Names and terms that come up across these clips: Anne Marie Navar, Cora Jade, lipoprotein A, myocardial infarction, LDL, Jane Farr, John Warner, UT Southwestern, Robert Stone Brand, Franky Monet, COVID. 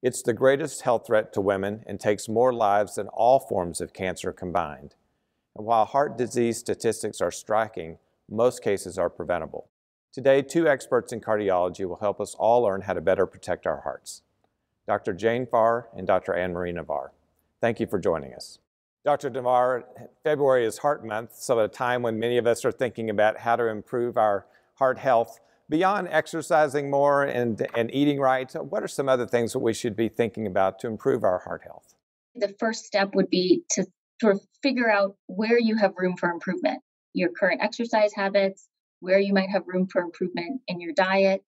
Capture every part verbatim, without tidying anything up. It's the greatest health threat to women and takes more lives than all forms of cancer combined. And while heart disease statistics are striking, most cases are preventable. Today, two experts in cardiology will help us all learn how to better protect our hearts. Doctor Jane Farr and Doctor Anne Marie Navar. Thank you for joining us. Doctor Navar, February is Heart Month, so at a time when many of us are thinking about how to improve our heart health, beyond exercising more and, and eating right, what are some other things that we should be thinking about to improve our heart health? The first step would be to sort of figure out where you have room for improvement, your current exercise habits, where you might have room for improvement in your diet,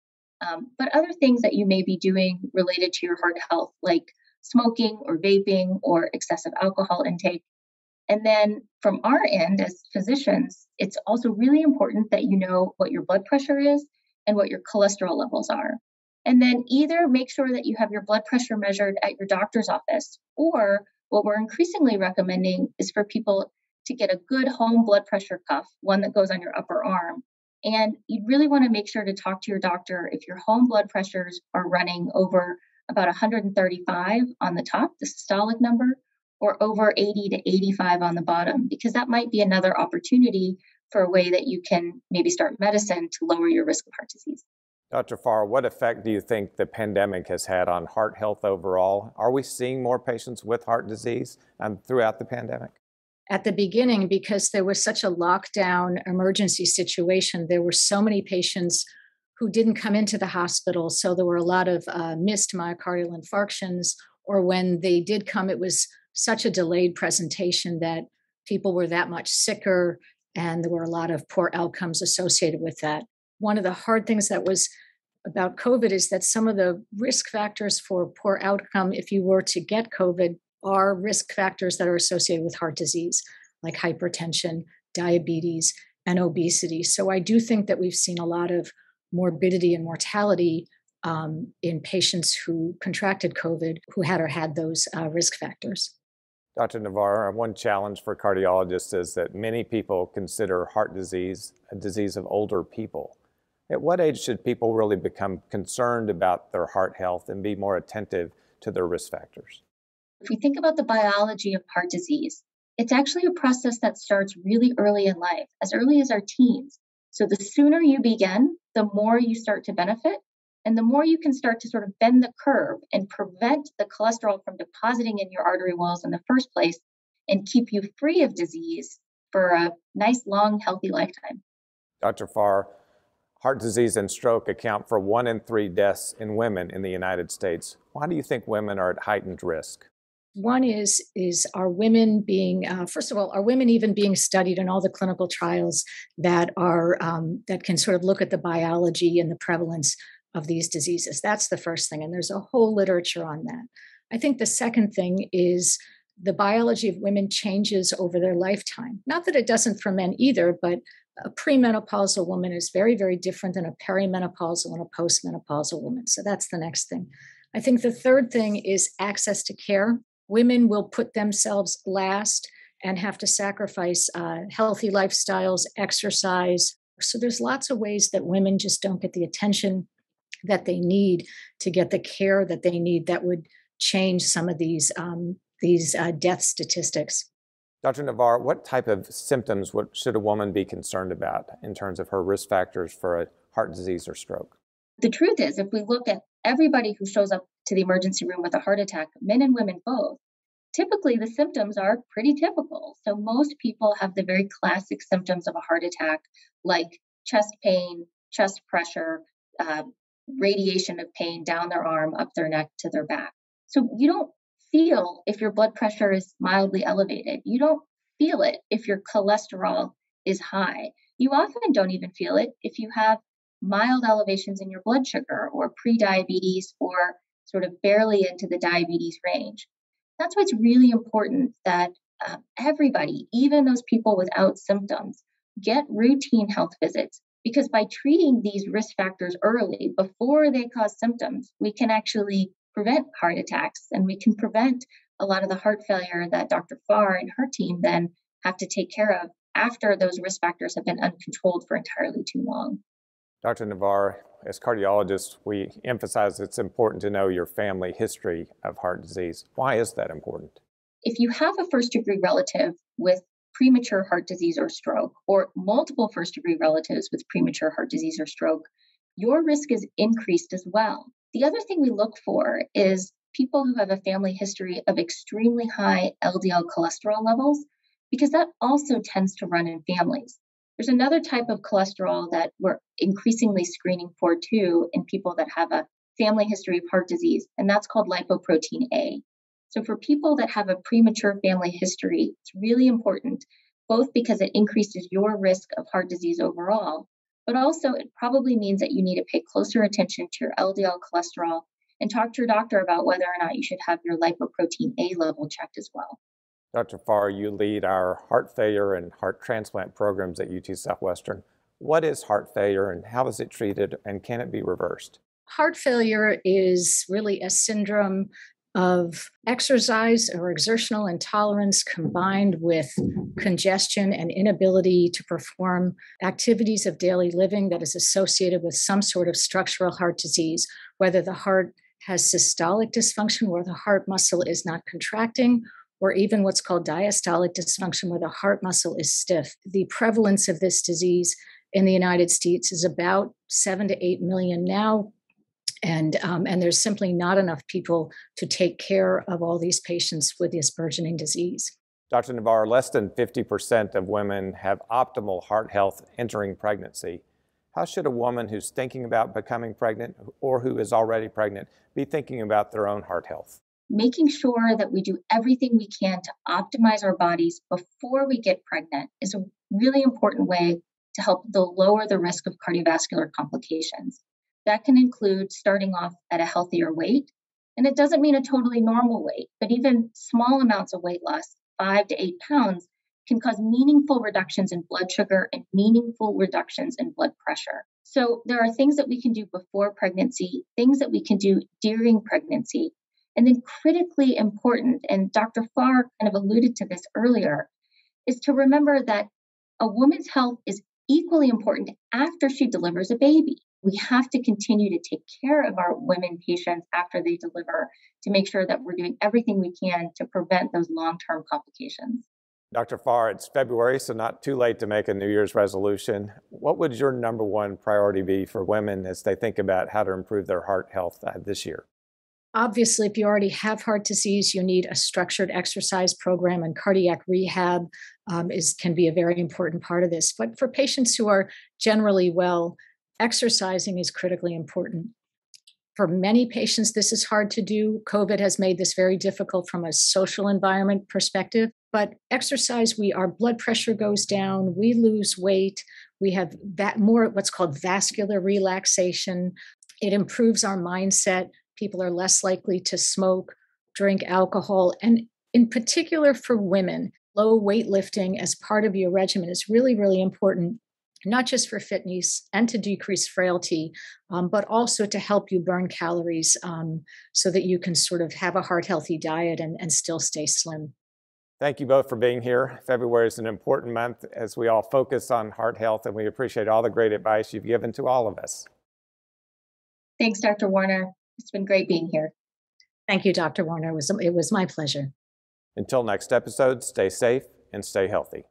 um, but other things that you may be doing related to your heart health, like smoking or vaping or excessive alcohol intake. And then from our end as physicians, it's also really important that you know what your blood pressure is and what your cholesterol levels are. And then either make sure that you have your blood pressure measured at your doctor's office, or what we're increasingly recommending is for people to get a good home blood pressure cuff, one that goes on your upper arm. And you really want to make sure to talk to your doctor if your home blood pressures are running over about one hundred thirty-five on the top, the systolic number, or over eighty to eighty-five on the bottom, because that might be another opportunity for a way that you can maybe start medicine to lower your risk of heart disease. Doctor Farr, what effect do you think the pandemic has had on heart health overall? Are we seeing more patients with heart disease um, throughout the pandemic? At the beginning, because there was such a lockdown emergency situation, there were so many patients who didn't come into the hospital. So there were a lot of uh, missed myocardial infarctions, or when they did come, it was such a delayed presentation that people were that much sicker, and there were a lot of poor outcomes associated with that. One of the hard things that was about COVID is that some of the risk factors for poor outcome, if you were to get COVID, are risk factors that are associated with heart disease, like hypertension, diabetes, and obesity. So I do think that we've seen a lot of morbidity and mortality um, in patients who contracted COVID, who had or had those uh, risk factors. Doctor Navar, one challenge for cardiologists is that many people consider heart disease a disease of older people. At what age should people really become concerned about their heart health and be more attentive to their risk factors? If we think about the biology of heart disease, it's actually a process that starts really early in life, as early as our teens. So the sooner you begin, the more you start to benefit, and the more you can start to sort of bend the curve and prevent the cholesterol from depositing in your artery walls in the first place and keep you free of disease for a nice, long, healthy lifetime. Doctor Farr, heart disease and stroke account for one in three deaths in women in the United States. Why do you think women are at heightened risk? One is, is are women being, uh, first of all, are women even being studied in all the clinical trials that are, um, that can sort of look at the biology and the prevalence of these diseases? That's the first thing. And there's a whole literature on that. I think the second thing is the biology of women changes over their lifetime. Not that it doesn't for men either, but a premenopausal woman is very, very different than a perimenopausal and a postmenopausal woman. So that's the next thing. I think the third thing is access to care. Women will put themselves last and have to sacrifice uh, healthy lifestyles, exercise. So there's lots of ways that women just don't get the attention that they need to get the care that they need that would change some of these, um, these uh, death statistics. Doctor Navar, what type of symptoms would, should a woman be concerned about in terms of her risk factors for a heart disease or stroke? The truth is, if we look at everybody who shows up to the emergency room with a heart attack, men and women both, typically the symptoms are pretty typical. So most people have the very classic symptoms of a heart attack, like chest pain, chest pressure, uh, radiation of pain down their arm, up their neck, to their back. So you don't feel if your blood pressure is mildly elevated. You don't feel it if your cholesterol is high. You often don't even feel it if you have mild elevations in your blood sugar or prediabetes or sort of barely into the diabetes range. That's why it's really important that uh, everybody, even those people without symptoms, get routine health visits. Because by treating these risk factors early, before they cause symptoms, we can actually prevent heart attacks, and we can prevent a lot of the heart failure that Doctor Farr and her team then have to take care of after those risk factors have been uncontrolled for entirely too long. Doctor Navar, as cardiologists, we emphasize it's important to know your family history of heart disease. Why is that important? If you have a first-degree relative with premature heart disease or stroke, or multiple first-degree relatives with premature heart disease or stroke, your risk is increased as well. The other thing we look for is people who have a family history of extremely high L D L cholesterol levels, because that also tends to run in families. There's another type of cholesterol that we're increasingly screening for too in people that have a family history of heart disease, and that's called lipoprotein A. So for people that have a premature family history, it's really important, both because it increases your risk of heart disease overall, but also it probably means that you need to pay closer attention to your L D L cholesterol and talk to your doctor about whether or not you should have your lipoprotein A level checked as well. Doctor Farr, you lead our heart failure and heart transplant programs at U T Southwestern. What is heart failure and how is it treated and can it be reversed? Heart failure is really a syndrome of exercise or exertional intolerance combined with congestion and inability to perform activities of daily living that is associated with some sort of structural heart disease, whether the heart has systolic dysfunction where the heart muscle is not contracting, or even what's called diastolic dysfunction where the heart muscle is stiff. The prevalence of this disease in the United States is about seven to eight million now. And, um, and there's simply not enough people to take care of all these patients with this burgeoning disease. Doctor Navar, less than fifty percent of women have optimal heart health entering pregnancy. How should a woman who's thinking about becoming pregnant or who is already pregnant be thinking about their own heart health? Making sure that we do everything we can to optimize our bodies before we get pregnant is a really important way to help the lower the risk of cardiovascular complications. That can include starting off at a healthier weight. And it doesn't mean a totally normal weight, but even small amounts of weight loss, five to eight pounds, can cause meaningful reductions in blood sugar and meaningful reductions in blood pressure. So there are things that we can do before pregnancy, things that we can do during pregnancy, and then critically important, and Doctor Farr kind of alluded to this earlier, is to remember that a woman's health is equally important after she delivers a baby. We have to continue to take care of our women patients after they deliver to make sure that we're doing everything we can to prevent those long-term complications. Doctor Farr, it's February, so not too late to make a New Year's resolution. What would your number one priority be for women as they think about how to improve their heart health uh, this year? Obviously, if you already have heart disease, you need a structured exercise program, and cardiac rehab um, is, can be a very important part of this. But for patients who are generally well, exercising is critically important. For many patients, this is hard to do. COVID has made this very difficult from a social environment perspective. But exercise, we our blood pressure goes down, we lose weight, we have that more what's called vascular relaxation. It improves our mindset. People are less likely to smoke, drink alcohol, and in particular for women, low weightlifting as part of your regimen is really, really important. Not just for fitness and to decrease frailty, um, but also to help you burn calories um, so that you can sort of have a heart-healthy diet and, and still stay slim. Thank you both for being here. February is an important month as we all focus on heart health, and we appreciate all the great advice you've given to all of us. Thanks, Doctor Warner. It's been great being here. Thank you, Doctor Warner. It was, it was my pleasure. Until next episode, stay safe and stay healthy.